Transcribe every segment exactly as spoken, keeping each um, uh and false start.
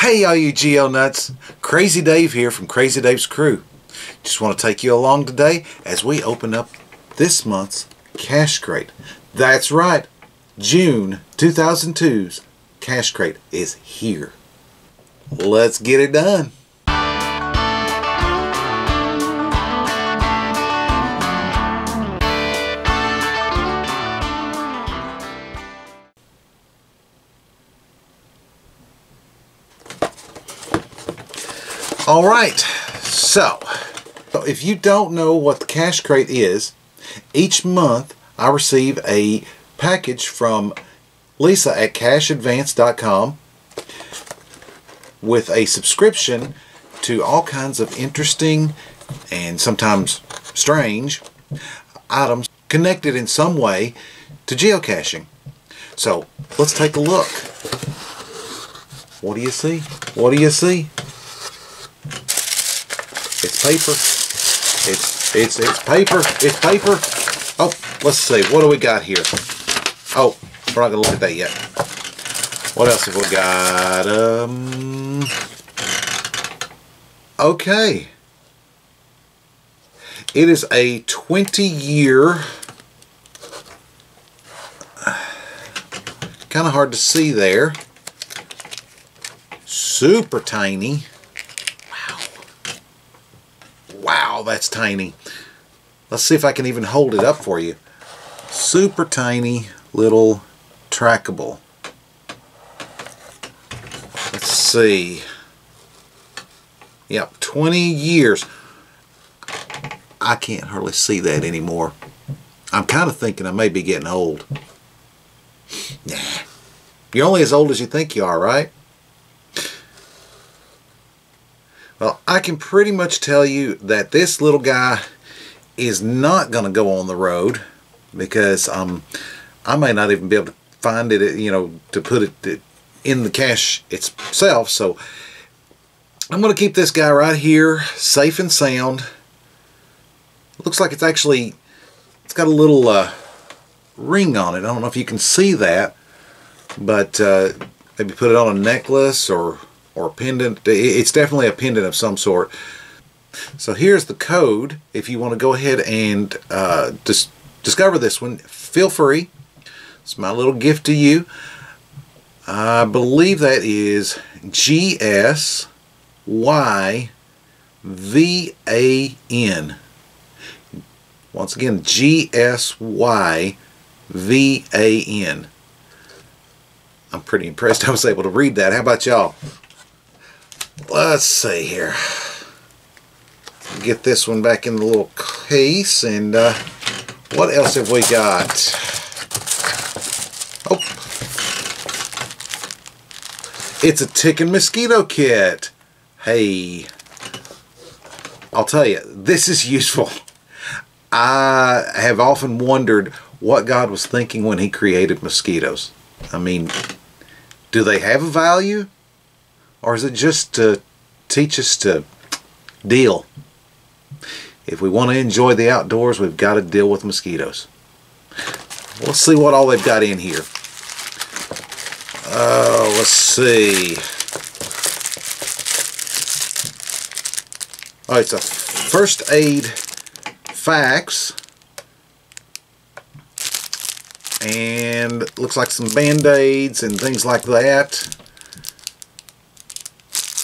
Hey all you G L nuts, Crazy Dave here from Crazy Dave's Crew. Just want to take you along today as we open up this month's Cache Crate. That's right, June two thousand two's Cache Crate is here. Let's get it done. Alright, so if you don't know what the Cache Crate is, each month I receive a package from Lisa at Cache Advance dot com with a subscription to all kinds of interesting and sometimes strange items connected in some way to geocaching. So let's take a look. What do you see? What do you see? It's paper. It's it's it's paper. It's paper. Oh, let's see. What do we got here? Oh, we're not gonna look at that yet. What else have we got? Um. Okay. It is a twenty-year. Kind of hard to see there. Super tiny. Wow, that's tiny. Let's see if I can even hold it up for you. Super tiny little trackable. Let's see. Yep, twenty years. I can't hardly see that anymore. I'm kind of thinking I may be getting old. Nah. You're only as old as you think you are, right? Well, I can pretty much tell you that this little guy is not going to go on the road because um, I may not even be able to find it, you know, to put it in the cache itself. So I'm going to keep this guy right here, safe and sound. Looks like it's actually, it's got a little uh, ring on it. I don't know if you can see that, but uh, maybe put it on a necklace or... or a pendant. It's definitely a pendant of some sort. So here's the code. If you want to go ahead and uh, dis discover this one, feel free. It's my little gift to you. I believe that is G S Y V A N. Once again, G S Y V A N. I'm pretty impressed I was able to read that. How about y'all? Let's see here. Get this one back in the little case, and uh, what else have we got? Oh, it's a ticking mosquito kit. Hey, I'll tell you, this is useful. I have often wondered what God was thinking when He created mosquitoes. I mean, do they have a value? Or is it just to teach us to deal? If we want to enjoy the outdoors, we've got to deal with mosquitoes. Let's see what all they've got in here. Uh, let's see. Oh, it's a first aid fax. And looks like some band-aids and things like that.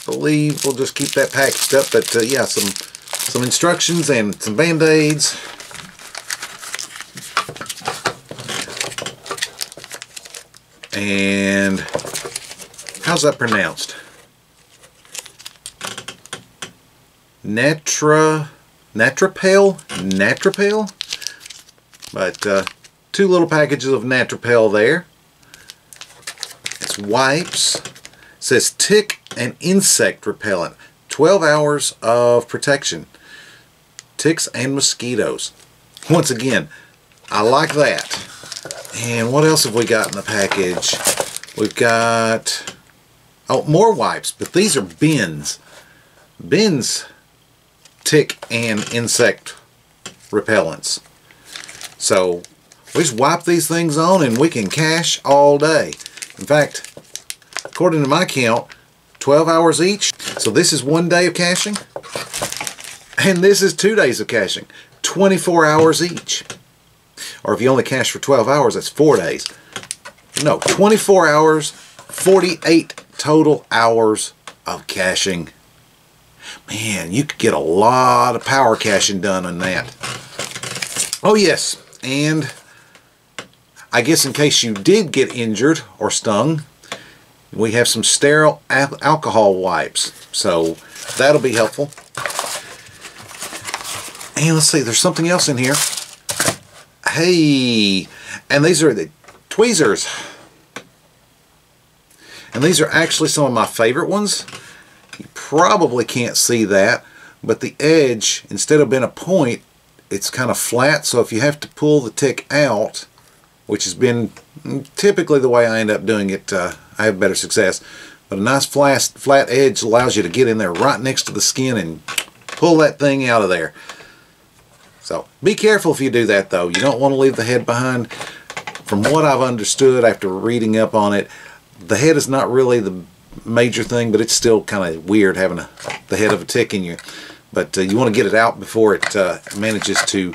I believe we'll just keep that packaged up, but uh, yeah, some some instructions and some band-aids. And how's that pronounced? Natra Natrapel? Natrapel? But uh, two little packages of Natrapel there. It's wipes. It says tick and insect repellent. twelve hours of protection. Ticks and mosquitoes. Once again, I like that. And what else have we got in the package? We've got... oh, more wipes. But these are Ben's. Ben's tick and insect repellents. So, we just wipe these things on and we can cache all day. In fact, according to my count, twelve hours each. So this is one day of caching, and this is two days of caching, twenty-four hours each. Or if you only cache for twelve hours, that's four days. No, twenty-four hours, forty-eight total hours of caching. Man, you could get a lot of power caching done on that. Oh yes, and I guess in case you did get injured or stung, we have some sterile al alcohol wipes, so that'll be helpful. And let's see, there's something else in here. Hey, and these are the tweezers. And these are actually some of my favorite ones. You probably can't see that, but the edge, instead of being a point, it's kind of flat, so if you have to pull the tick out, which has been typically the way I end up doing it, uh, I have better success. But a nice flat, flat edge allows you to get in there right next to the skin and pull that thing out of there. So be careful if you do that, though. You don't want to leave the head behind. From what I've understood after reading up on it, the head is not really the major thing, but it's still kind of weird having a, the head of a tick in you. But uh, you want to get it out before it uh, manages to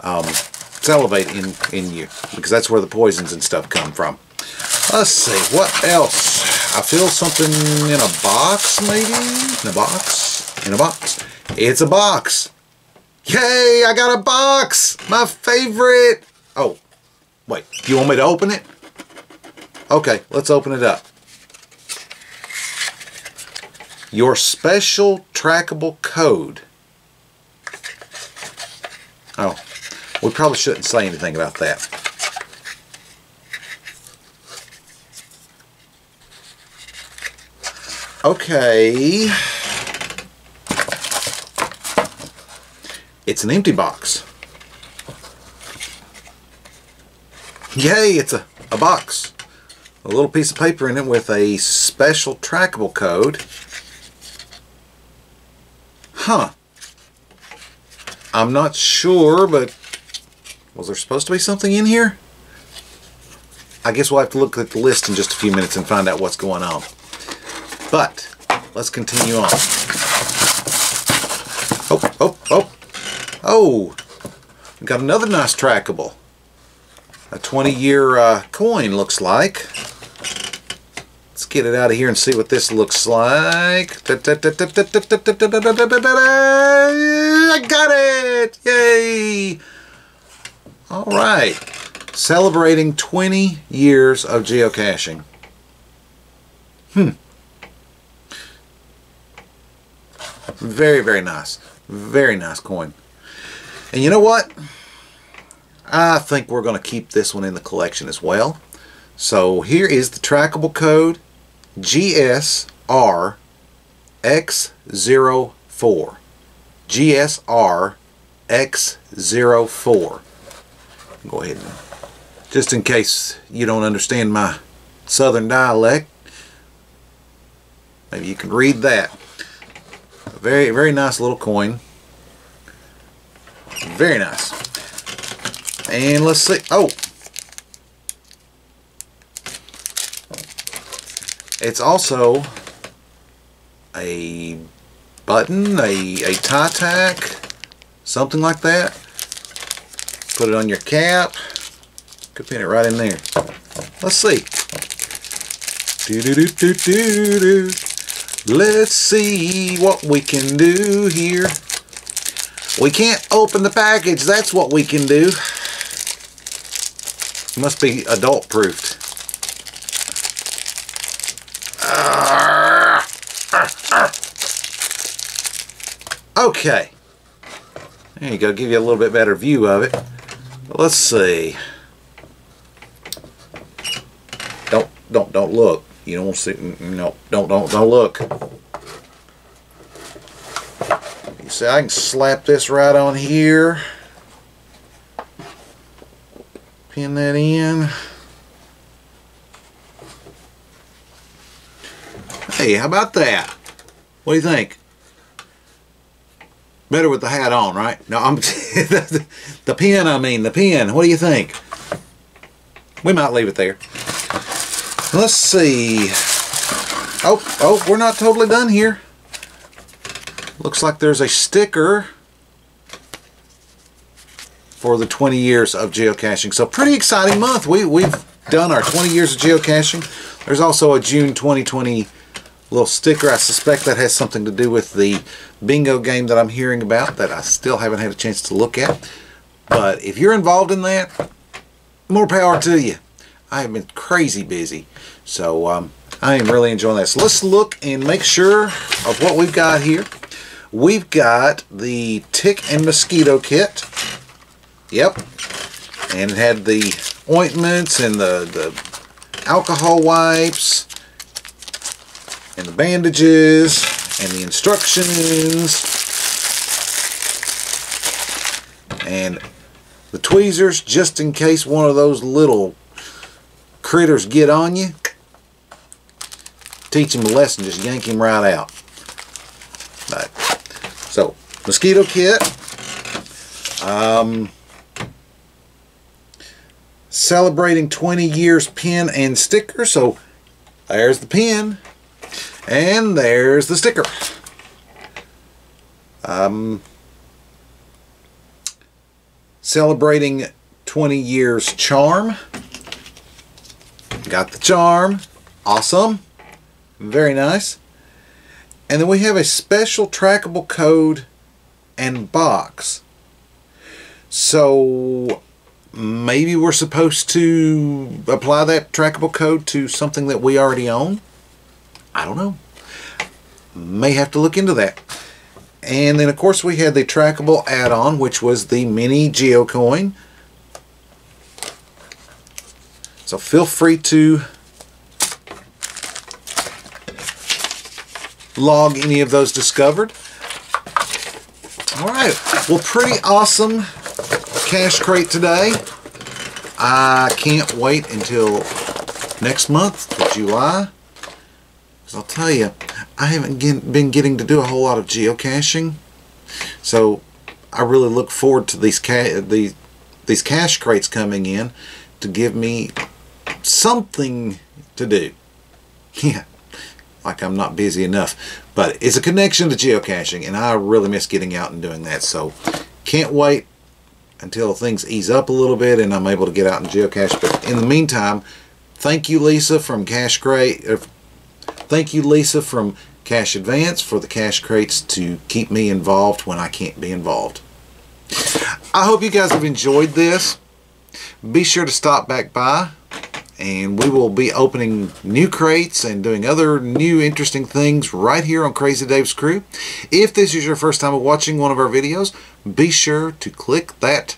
um, salivate in, in you, because that's where the poisons and stuff come from. Let's see, what else? I feel something in a box, maybe? In a box? In a box? It's a box! Yay, I got a box! My favorite! Oh, wait, you want me to open it? Okay, let's open it up. Your special trackable code. Oh, we probably shouldn't say anything about that. Okay. It's an empty box. Yay, it's a, a box. A little piece of paper in it with a special trackable code. Huh. I'm not sure, but was there supposed to be something in here? I guess we'll have to look at the list in just a few minutes and find out what's going on. But let's continue on. Oh, oh, oh. Oh, we got another nice trackable. A twenty year uh, coin, looks like. Let's get it out of here and see what this looks like. I got it! Yay! All right. Celebrating twenty years of geocaching. Hmm. Very, very nice. Very nice coin. And you know what? I think we're going to keep this one in the collection as well. So here is the trackable code G S R X zero four. G S R X zero four. Go ahead and, just in case you don't understand my southern dialect, maybe you can read that. A very, very nice little coin. Very nice. And let's see. Oh, it's also a button, a, a tie tack, something like that. Put it on your cap. Could pin it right in there. Let's see. Do do do do do do. Let's see what we can do here. We can't open the package. That's what we can do. Must be adult proofed. Uh, uh, uh. Okay. There you go. Give you a little bit better view of it. Let's see. Don't don't don't look. You don't want to see. No. Don't don't don't look. You see, I can slap this right on here. Pin that in. Hey, how about that? What do you think? Better with the hat on, right? No, I'm the, the pin, I mean, the pin. What do you think? We might leave it there. Let's see. Oh, oh, we're not totally done here. Looks like there's a sticker for the twenty years of geocaching. So pretty exciting month. We, we've done our twenty years of geocaching. There's also a June twenty twenty little sticker. I suspect that has something to do with the bingo game that I'm hearing about that I still haven't had a chance to look at. But if you're involved in that, more power to you. I have been crazy busy. So um, I am really enjoying this. Let's look and make sure of what we've got here. We've got the tick and mosquito kit. Yep, and it had the ointments and the, the alcohol wipes and the bandages and the instructions and the tweezers just in case one of those little critters get on you. Teach them a lesson, just yank him right out. All right. So, mosquito kit. Um... Celebrating twenty years pin and sticker. So there's the pin and there's the sticker. Um, celebrating twenty years charm. Got the charm. Awesome. Very nice. And then we have a special trackable code and box. So maybe we're supposed to apply that trackable code to something that we already own. I don't know. May have to look into that. And then of course we had the trackable add-on, which was the mini geocoin. So feel free to log any of those discovered. Alright, well, pretty awesome Cache Crate today. I can't wait until next month for July, because I'll tell you, I haven't get, been getting to do a whole lot of geocaching, so I really look forward to these, ca these, these Cache Crates coming in to give me something to do. Yeah, like I'm not busy enough, but it's a connection to geocaching, and I really miss getting out and doing that, so can't wait until things ease up a little bit and I'm able to get out and geocache. But in the meantime, thank you, Lisa from Cache Crate. Er, thank you, Lisa from Cache Advance, for the Cache Crates to keep me involved when I can't be involved. I hope you guys have enjoyed this. Be sure to stop back by, and we will be opening new crates and doing other new interesting things right here on Crazy Dave's Crew. If this is your first time of watching one of our videos, be sure to click that,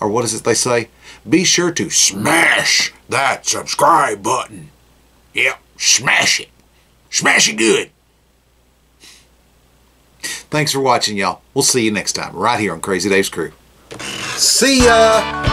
or what is it they say? Be sure to smash that subscribe button. Yep, smash it. Smash it good. Thanks for watching, y'all. We'll see you next time right here on Crazy Dave's Crew. See ya!